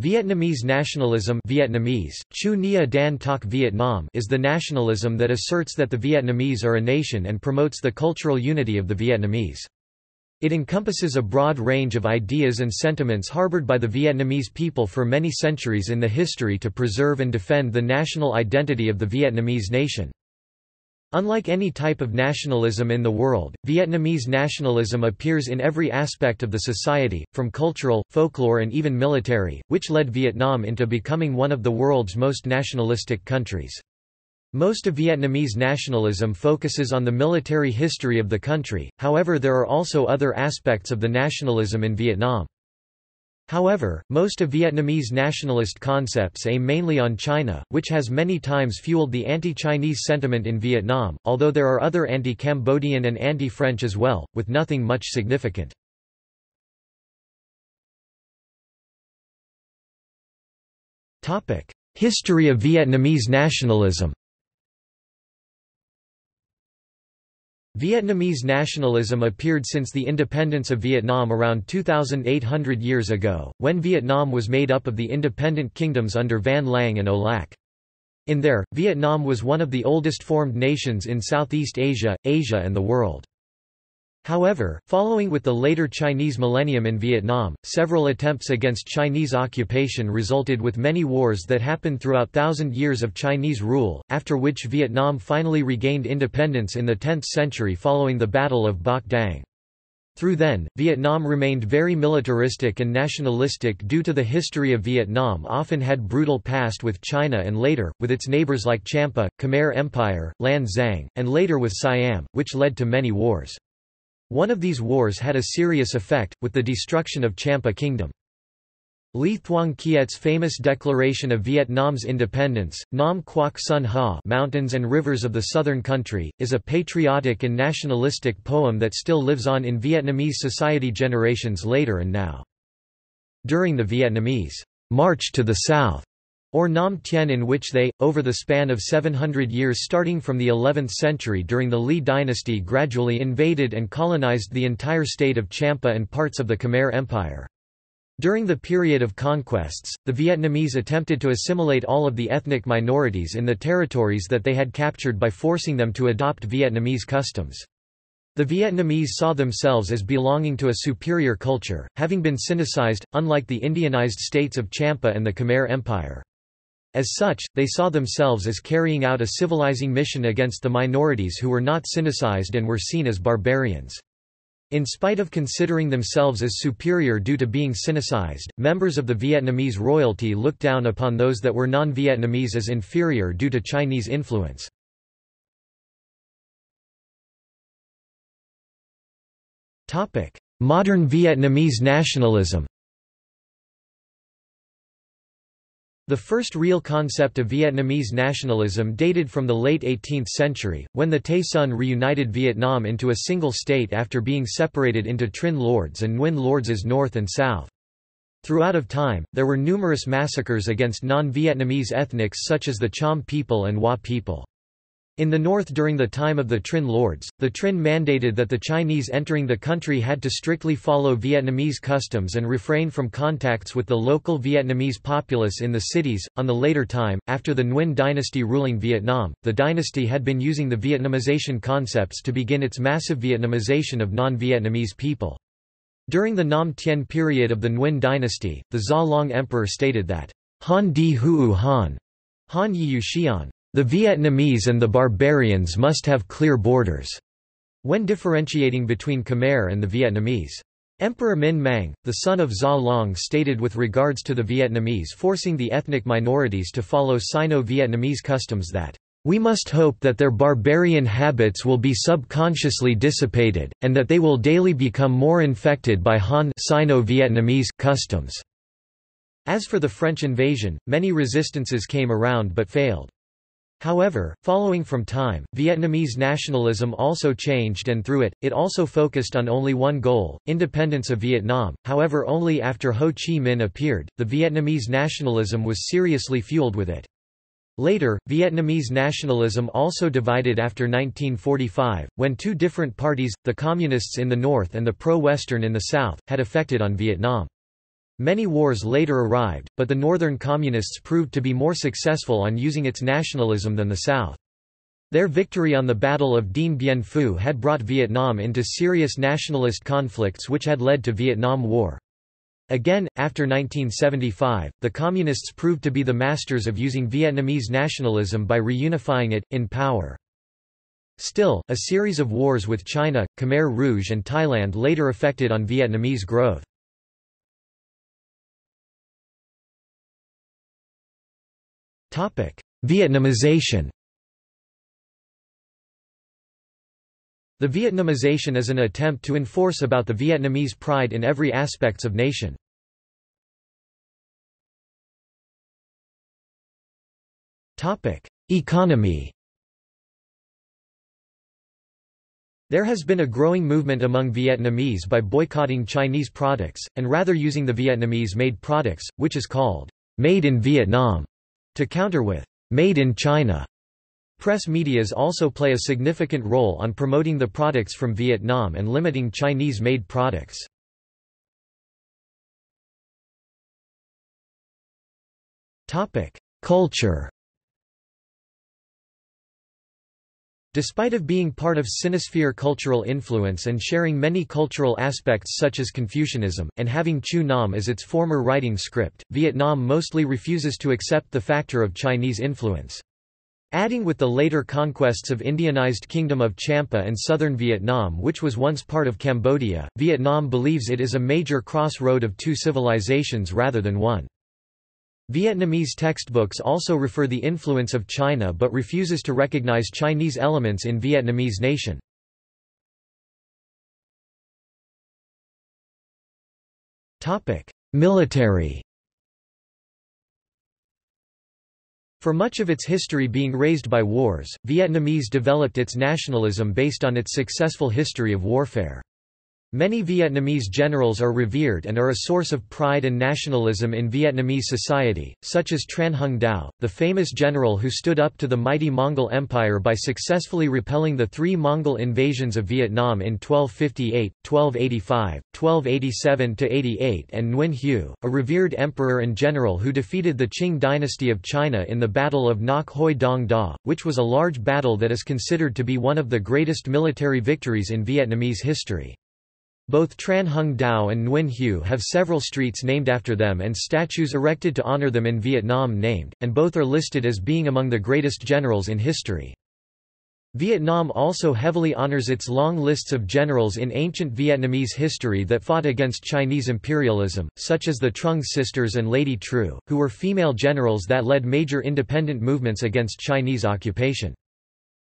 Vietnamese nationalism Vietnamese, Chủ nghĩa dân tộc Việt Nam is the nationalism that asserts that the Vietnamese are a nation and promotes the cultural unity of the Vietnamese. It encompasses a broad range of ideas and sentiments harbored by the Vietnamese people for many centuries in the history to preserve and defend the national identity of the Vietnamese nation. Unlike any type of nationalism in the world, Vietnamese nationalism appears in every aspect of the society, from cultural, folklore and even military, which led Vietnam into becoming one of the world's most nationalistic countries. Most of Vietnamese nationalism focuses on the military history of the country, however there are also other aspects of the nationalism in Vietnam. However, most of Vietnamese nationalist concepts aim mainly on China, which has many times fueled the anti-Chinese sentiment in Vietnam, although there are other anti-Cambodian and anti-French as well, with nothing much significant. History of Vietnamese nationalism. Vietnamese nationalism appeared since the independence of Vietnam around 2,800 years ago, when Vietnam was made up of the independent kingdoms under Van Lang and O Lac. In there, Vietnam was one of the oldest formed nations in Southeast Asia, Asia and the world. However, following with the later Chinese millennium in Vietnam, several attempts against Chinese occupation resulted with many wars that happened throughout thousand years of Chinese rule, after which Vietnam finally regained independence in the 10th century following the Battle of Bạch Đằng. Through then, Vietnam remained very militaristic and nationalistic due to the history of Vietnam often had brutal past with China and later, with its neighbors like Champa, Khmer Empire, Lan Xang, and later with Siam, which led to many wars. One of these wars had a serious effect, with the destruction of Champa Kingdom. Lý Thuong Kiet's famous declaration of Vietnam's independence, Nam Quoc Son Ha, Mountains and Rivers of the Southern Country, is a patriotic and nationalistic poem that still lives on in Vietnamese society generations later and now. During the Vietnamese March to the South, or Nam Tien, in which they, over the span of 700 years starting from the 11th century during the Li dynasty, gradually invaded and colonized the entire state of Champa and parts of the Khmer Empire. During the period of conquests, the Vietnamese attempted to assimilate all of the ethnic minorities in the territories that they had captured by forcing them to adopt Vietnamese customs. The Vietnamese saw themselves as belonging to a superior culture, having been Sinicized, unlike the Indianized states of Champa and the Khmer Empire. As such, they saw themselves as carrying out a civilizing mission against the minorities who were not Sinicized and were seen as barbarians. In spite of considering themselves as superior due to being Sinicized, members of the Vietnamese royalty looked down upon those that were non-Vietnamese as inferior due to Chinese influence. Modern Vietnamese nationalism. The first real concept of Vietnamese nationalism dated from the late 18th century, when the Tay Son reunited Vietnam into a single state after being separated into Trinh lords and Nguyen lords as north and south. Throughout of time, there were numerous massacres against non-Vietnamese ethnics such as the Cham people and Hoa people. In the north during the time of the Trinh lords, the Trinh mandated that the Chinese entering the country had to strictly follow Vietnamese customs and refrain from contacts with the local Vietnamese populace in the cities. On the later time, after the Nguyen dynasty ruling Vietnam, the dynasty had been using the Vietnamization concepts to begin its massive Vietnamization of non-Vietnamese people. During the Nam Tien period of the Nguyen dynasty, the Gia Long Emperor stated that, "Han di huu han, han yi yu xian." The Vietnamese and the barbarians must have clear borders, when differentiating between Khmer and the Vietnamese. Emperor Minh Mang, the son of Gia Long, stated with regards to the Vietnamese forcing the ethnic minorities to follow Sino-Vietnamese customs that, "We must hope that their barbarian habits will be subconsciously dissipated, and that they will daily become more infected by Han Sino-Vietnamese customs." As for the French invasion, many resistances came around but failed. However, following from time, Vietnamese nationalism also changed, and through it also focused on only one goal, independence of Vietnam. However, only after Ho Chi Minh appeared, the Vietnamese nationalism was seriously fueled with it. Later, Vietnamese nationalism also divided after 1945, when two different parties, the communists in the north and the pro-Western in the south, had effected on Vietnam. Many wars later arrived, but the northern communists proved to be more successful on using its nationalism than the south. Their victory on the Battle of Dien Bien Phu had brought Vietnam into serious nationalist conflicts which had led to Vietnam War. Again, after 1975, the Communists proved to be the masters of using Vietnamese nationalism by reunifying it, in power. Still, a series of wars with China, Khmer Rouge and Thailand later affected on Vietnamese growth. Vietnamization. The Vietnamization is an attempt to enforce about the Vietnamese pride in every aspects of nation. Economy. There has been a growing movement among Vietnamese by boycotting Chinese products, and rather using the Vietnamese-made products, which is called, "made in Vietnam", to counter with, "made in China". Press medias also play a significant role on promoting the products from Vietnam and limiting Chinese-made products. Culture. Despite of being part of Sinosphere cultural influence and sharing many cultural aspects such as Confucianism, and having Chu Nam as its former writing script, Vietnam mostly refuses to accept the factor of Chinese influence. Adding with the later conquests of Indianized Kingdom of Champa and southern Vietnam, which was once part of Cambodia, Vietnam believes it is a major crossroad of two civilizations rather than one. Vietnamese textbooks also refer the influence of China but refuses to recognize Chinese elements in Vietnamese nation. Military. For much of its history being raised by wars, Vietnamese developed its nationalism based on its successful history of warfare. Many Vietnamese generals are revered and are a source of pride and nationalism in Vietnamese society, such as Tran Hung Dao, the famous general who stood up to the mighty Mongol Empire by successfully repelling the three Mongol invasions of Vietnam in 1258, 1285, 1287–88, and Nguyen Hue, a revered emperor and general who defeated the Qing dynasty of China in the Battle of Ngoc Hoi Dong Da, which was a large battle that is considered to be one of the greatest military victories in Vietnamese history. Both Tran Hung Dao and Nguyen Hue have several streets named after them and statues erected to honor them in Vietnam named, and both are listed as being among the greatest generals in history. Vietnam also heavily honors its long lists of generals in ancient Vietnamese history that fought against Chinese imperialism, such as the Trung sisters and Lady Tru, who were female generals that led major independent movements against Chinese occupation.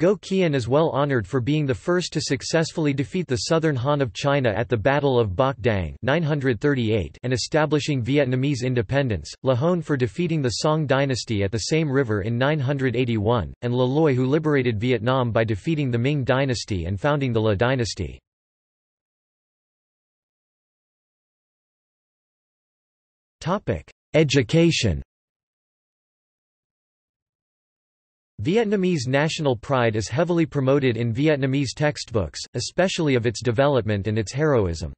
Go Kian is well honored for being the first to successfully defeat the southern Han of China at the Battle of Bạch Đằng 938 and establishing Vietnamese independence, La Hôn for defeating the Song dynasty at the same river in 981, and La Loi who liberated Vietnam by defeating the Ming dynasty and founding the La dynasty. Education. Vietnamese national pride is heavily promoted in Vietnamese textbooks, especially of its development and its heroism.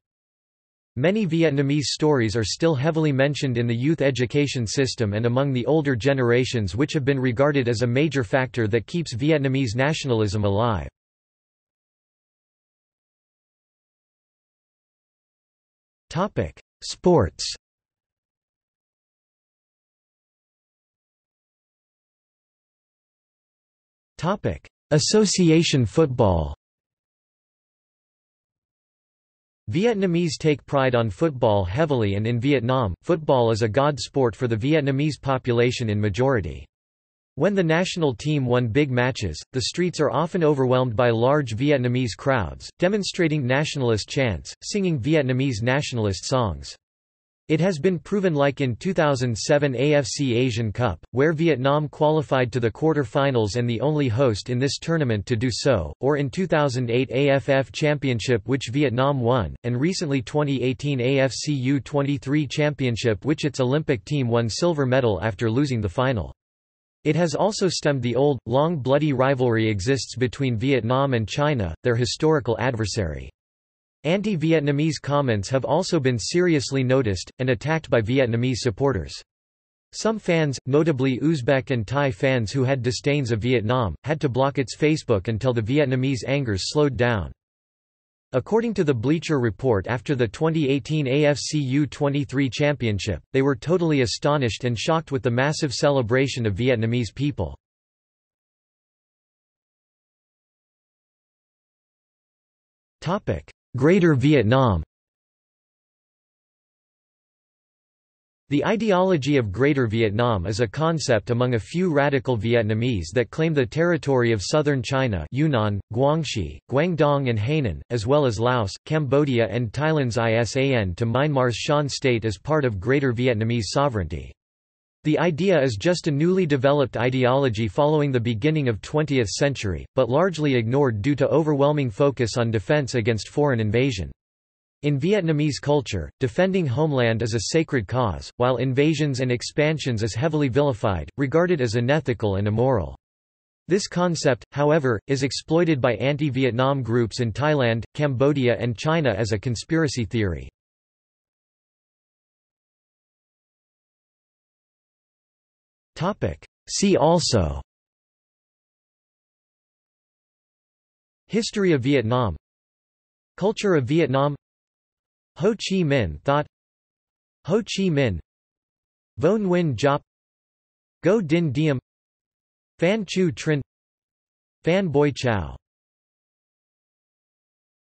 Many Vietnamese stories are still heavily mentioned in the youth education system and among the older generations, which have been regarded as a major factor that keeps Vietnamese nationalism alive. Sports. Association football. Vietnamese take pride on football heavily, and in Vietnam, football is a god sport for the Vietnamese population in majority. When the national team won big matches, the streets are often overwhelmed by large Vietnamese crowds, demonstrating nationalist chants, singing Vietnamese nationalist songs. It has been proven, like in 2007 AFC Asian Cup, where Vietnam qualified to the quarter-finals and the only host in this tournament to do so, or in 2008 AFF Championship which Vietnam won, and recently 2018 AFC U23 Championship which its Olympic team won silver medal after losing the final. It has also stemmed the old, long bloody rivalry exists between Vietnam and China, their historical adversary. Anti-Vietnamese comments have also been seriously noticed, and attacked by Vietnamese supporters. Some fans, notably Uzbek and Thai fans who had disdains of Vietnam, had to block its Facebook until the Vietnamese anger slowed down. According to the Bleacher Report, after the 2018 AFC U23 Championship, they were totally astonished and shocked with the massive celebration of Vietnamese people. Greater Vietnam. The ideology of Greater Vietnam is a concept among a few radical Vietnamese that claim the territory of southern China, Yunnan, Guangxi, Guangdong and Hainan, as well as Laos, Cambodia and Thailand's ISAN to Myanmar's Shan state as part of Greater Vietnamese sovereignty. The idea is just a newly developed ideology following the beginning of 20th century, but largely ignored due to overwhelming focus on defense against foreign invasion. In Vietnamese culture, defending homeland is a sacred cause, while invasions and expansions is heavily vilified, regarded as unethical and immoral. This concept, however, is exploited by anti-Vietnam groups in Thailand, Cambodia and China as a conspiracy theory. See also: History of Vietnam, Culture of Vietnam, Ho Chi Minh thought, Ho Chi Minh, Vo Nguyen Giáp, Go Dinh Diem, Phan Chu Trinh, Phan Boi Chau.